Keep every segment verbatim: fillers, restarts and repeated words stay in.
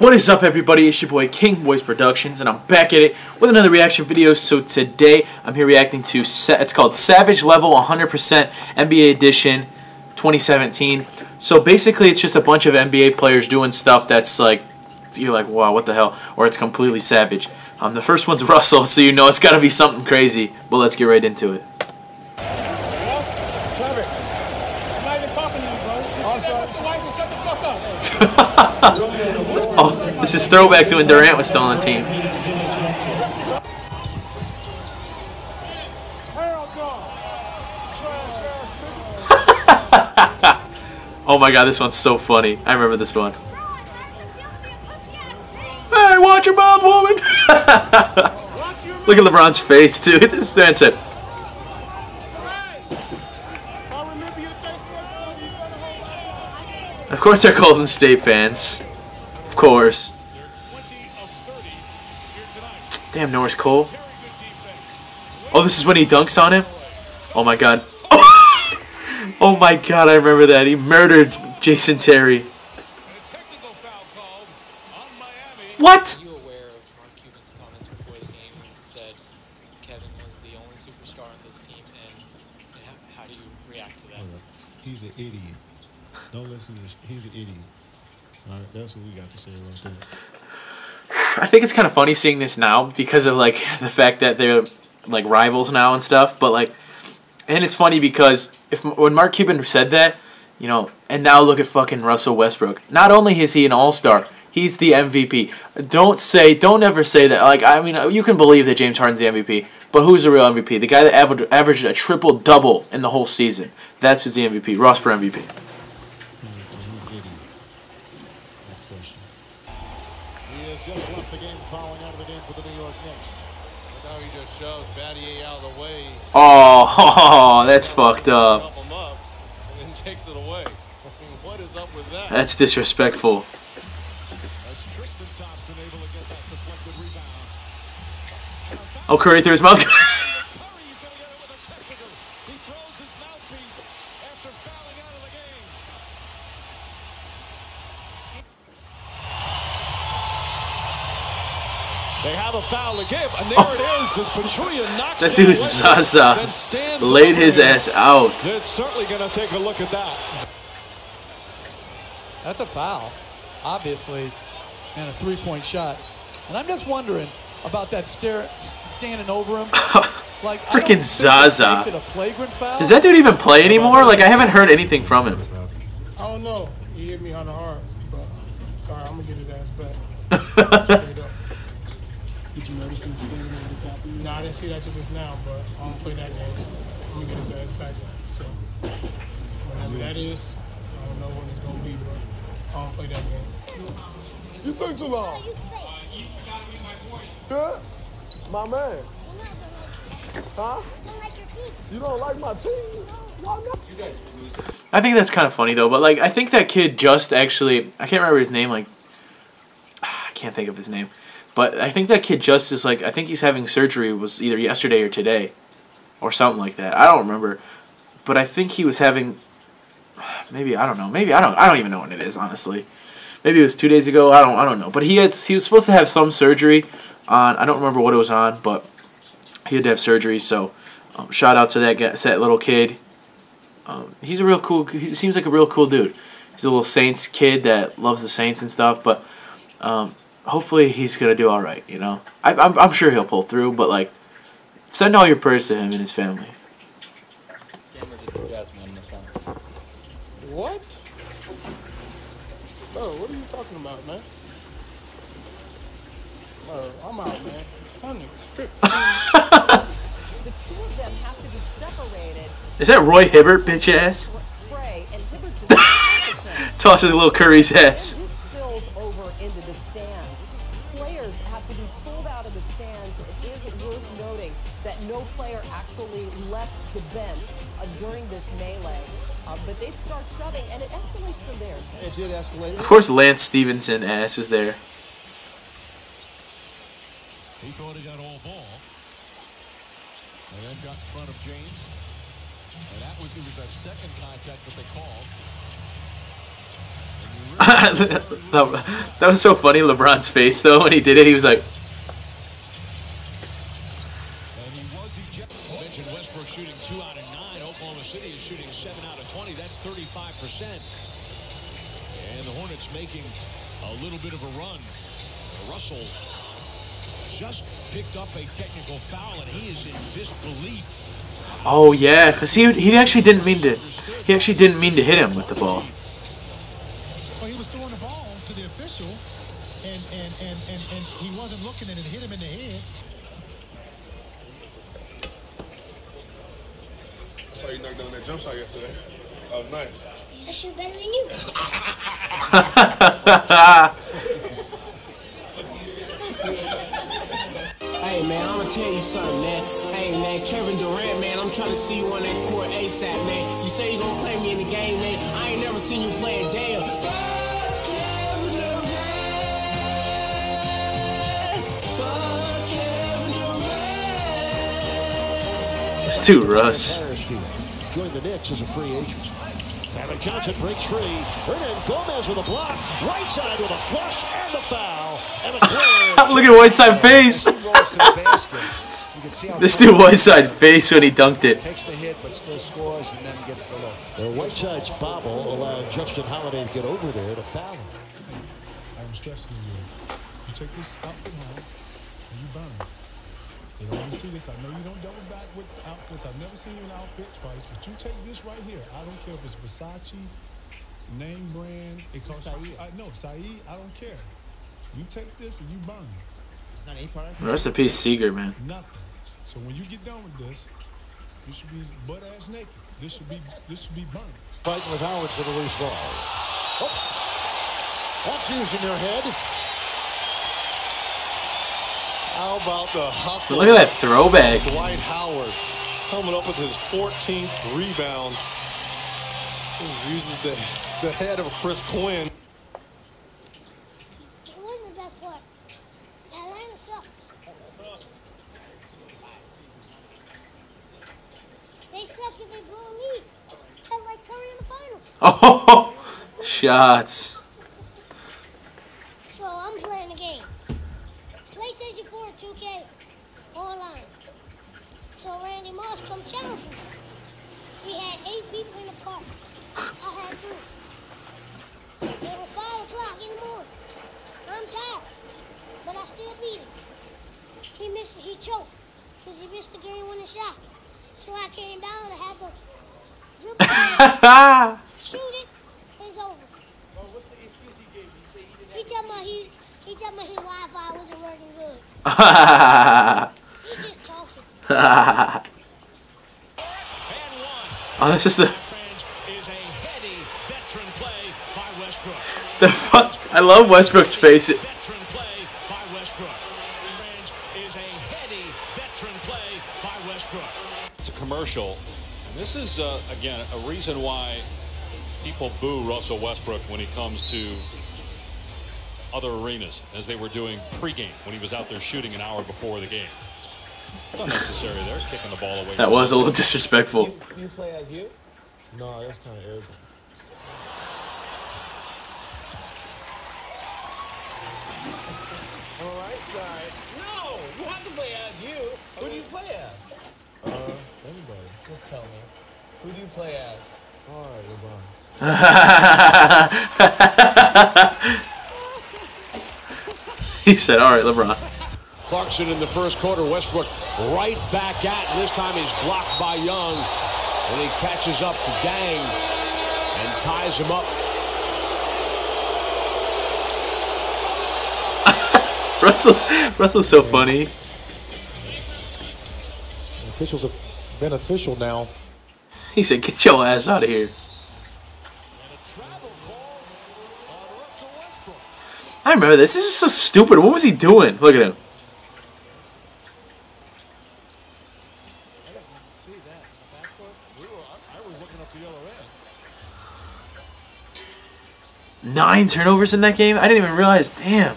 What is up, everybody? It's your boy King Boys Productions, and I'm back at it with another reaction video. So today I'm here reacting to it's called Savage Level one hundred percent N B A Edition twenty seventeen. So basically, it's just a bunch of N B A players doing stuff that's like you're like, wow, what the hell, or it's completely savage. Um, the first one's Russell, so you know it's got to be something crazy. But let's get right into it. Oh, this is throwback to when Durant was still on the team. Oh my god, this one's so funny. I remember this one. Hey, watch your mouth, woman! Look at LeBron's face, too. This man said, of course they're Golden State fans. Of course. Damn, Norris Cole. Oh, this is when he dunks on him? Oh my god. Oh my god, I remember that. He murdered Jason Terry. What? You aware of Mark Cuban's comments before the game when he said Kevin was the only superstar on this team, and how do you react to that? He's an idiot. Don't listen to this. He's an idiot. All right, that's what we got to say right there. I think it's kind of funny seeing this now because of like the fact that they're like rivals now and stuff. But like, and it's funny because if when Mark Cuban said that, you know, and now look at fucking Russell Westbrook. Not only is he an all-star, he's the M V P. Don't say, don't ever say that. Like, I mean, you can believe that James Harden's the M V P, but who's the real M V P? The guy that aver averaged a triple double in the whole season. That's who's the M V P. Russ for M V P. Just left the game, fouling out of the game for the New York Knicks. Look how he just shoves Battier out of the way. Oh, that's fucked up. That's disrespectful. Oh, Curry threw his mouth. They have a foul to give, and there it is. As Pachulia knocks that dude Zaza laid his ass out. It's certainly going to take a look at that. That's a foul, obviously, and a three-point shot. And I'm just wondering about that stare standing over him. Like freaking Zaza. It a flagrant foul. Does that dude even play anymore? Like I haven't heard anything from him. I don't know. He hit me on the heart, but sorry, I'm gonna get his ass back. Did you notice him standing over the top? No, I didn't see that just now, but I'm gonna play that game. I'm gonna get his ass back. So whatever that is, I don't know when it's gonna be, but I'm gonna play that game. You took too long. Yeah, my man. Huh? You don't like my team? Why not? I think that's kind of funny though, but like I think that kid just actually I can't remember his name. Like I can't think of his name. But I think that kid just is like, I think he's having surgery, was either yesterday or today or something like that. I don't remember. But I think he was having, maybe, I don't know. Maybe, I don't I don't even know when it is, honestly. Maybe it was two days ago. I don't I don't know. But he had he was supposed to have some surgery on, I don't remember what it was on, but he had to have surgery. So um, shout out to that, guy, that little kid. Um, he's a real cool, he seems like a real cool dude. He's a little Saints kid that loves the Saints and stuff, but... Um, hopefully he's gonna do all right, you know. I, I'm I'm sure he'll pull through, but like, send all your prayers to him and his family. What? Bro, what are you talking about, man? Bro, I'm out, man. I'm stripped. The two of them have to be separated. Is that Roy Hibbert, bitch ass? Tossing the little Curry's ass. Into the stands. Players have to be pulled out of the stands. It is worth noting that no player actually left the bench uh, during this melee. Uh, but they start shoving, and it escalates from there. It did escalate. Of course, Lance Stevenson ass was there. He thought he got all ball. And then got in front of James. And that was, it was that second contact that they called. And That was so funny, LeBron's face, though, when he did it. He was like... Westbrook shooting two out of nine. Oklahoma City is shooting seven out of twenty. That's thirty-five percent. And the Hornets making a little bit of a run. Russell just picked up a technical foul, and he is in disbelief. Oh yeah, because he he actually didn't mean to. He actually didn't mean to hit him with the ball. Well, he was throwing the ball to the official, and and and and, and he wasn't looking, and it hit him in the head. I saw you knock down that jump shot yesterday. That was nice. I shoot better than you. Hey man, I'ma tell you something, man. Hey man, Kevin Durant, man, I'm trying to see you on that court ASAP, man. You say you gonna play me in the game, man. I ain't never seen you play a day of. It's too Russ. Joined the Knicks as a free agent. Evan Johnson breaks free. Hernan Gomez with a block. Whiteside with a flush and a foul. Look at Whiteside face. This dude Whiteside face when he dunked it. Takes the hit but still scores and then gets the look. Their Whiteside's bobble allowed Justin Holliday to get over there to foul him. I'm stressing you. You take this out from home and you burn. You don't want to see this. I know you don't double back with outfits. I've never seen you in outfit twice, but you take this right here. I don't care if it's Versace, name brand. It costs you. I, no, Saeed, I don't care. You take this and you burn it. Rest in peace, Seeger, man. Nothing. So when you get done with this, you should be butt ass naked. This should be this should be burning. Fighting with Howard for the loose ball. Oh, that's using your head. How about the hustle? Look at that throwback. Dwight Howard coming up with his fourteenth rebound. He uses the, the head of Chris Quinn. It wasn't the best part. Atlanta sucks. They suck if they blow a lead. I like Curry in the finals. Oh, shots. So I'm playing the game. two K online. So Randy Moss come challenge me. We had eight people in the park. I had three. It was five o'clock in the morning. I'm tired, but I still beat him. He missed. He choked because he missed the game-winning shot. So I came down and I had to dribble, shoot it. It's over. Well, what's the excuse he gave? He said he didn't. He told me he. He told me his Wi-Fi wasn't working good. He's just talking. Oh, this is the... The fuck? I love Westbrook's face. It... It's a commercial. And this is, uh, again, a reason why people boo Russell Westbrook when he comes to... other arenas, as they were doing pregame when he was out there shooting an hour before the game. It's unnecessary there, kicking the ball away. That was a little disrespectful. You, you play as you? No, that's kind of arrogant. All right, sorry. No, you have to play as you. Who do you play as? Uh, anybody. Just tell me. Who do you play as? All right, LeBron. He said, all right, LeBron. Clarkson in the first quarter. Westbrook right back at him. This time he's blocked by Young. And he catches up to Dang and ties him up. Russell, Russell's so funny. The officials have been official now. He said, get your ass out of here. I remember this. This is so stupid. What was he doing? Look at him. Nine turnovers in that game? I didn't even realize. Damn.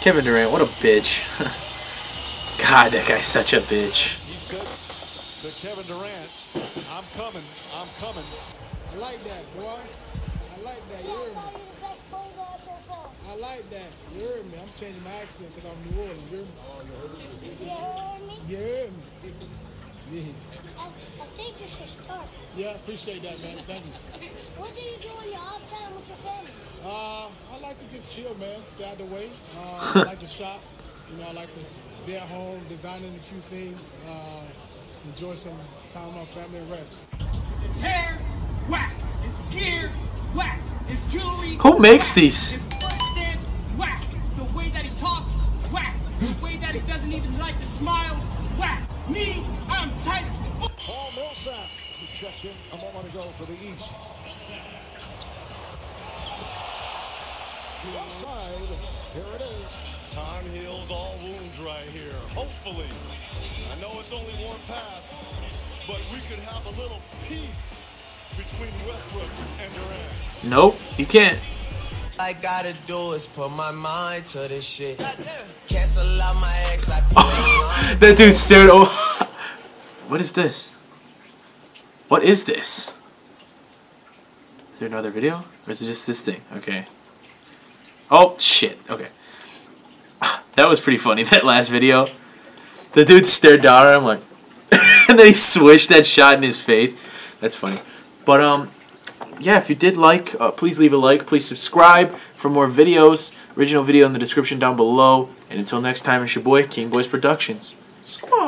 Kevin Durant, what a bitch. God, that guy's such a bitch. to Kevin Durant. I'm coming. I'm coming. I like that, boy. I like that. You heard me? I like that. You heard me? I'm changing my accent because I'm New Orleans. You heard me? You heard me? You heard me? Yeah. I, I think you should start. Yeah, I appreciate that, man. Thank you. What do you do in your off time with your family? Uh, I like to just chill, man. Stay out of the way. Uh, I like to shop. You know, I like to be at home, designing a few things. Uh, enjoy some time with my family and rest. It's hair, whack. It's gear, whack. It's jewelry. Who makes these? It's stands, whack. The way that he talks, whack. The way that he doesn't even like to smile, whack. Me, I'm tight. Paul Millsap, who checked in a moment ago for the East. Outside, here it is. Time heals all wounds right here. Hopefully, I know it's only one pass, but we could have a little peace between Westbrook and Durant. Nope, you can't. I gotta do is put my mind to this shit. Cancel out my ex. I put that dude's stared. Oh, what is this? What is this? Is there another video, or is it just this thing? Okay. Oh shit. Okay. That was pretty funny. That last video, the dude stared down at him like, and then he swished that shot in his face. That's funny. But um. yeah, if you did like, uh, please leave a like. Please subscribe for more videos. Original video in the description down below. And until next time, it's your boy, King Boys Productions. Squad.